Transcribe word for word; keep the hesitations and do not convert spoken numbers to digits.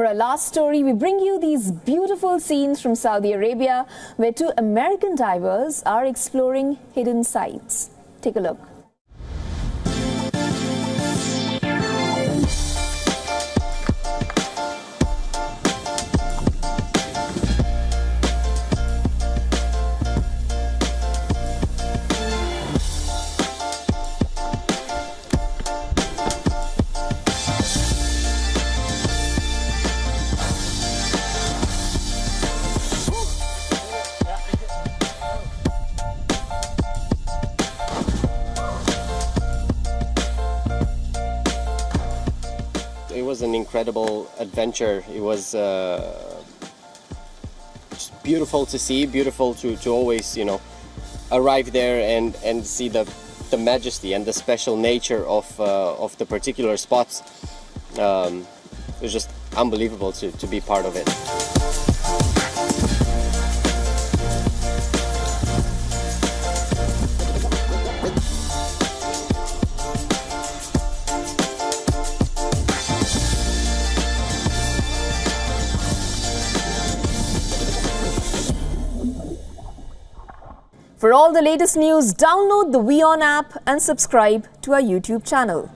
for our last story, we bring you these beautiful scenes from Saudi Arabia, where two American divers are exploring hidden sites. Take a look. It was an incredible adventure. It was uh, just beautiful to see, beautiful to, to always, you know, arrive there and, and see the, the majesty and the special nature of, uh, of the particular spots. Um, it was just unbelievable to, to be part of it. For all the latest news, download the WION app and subscribe to our YouTube channel.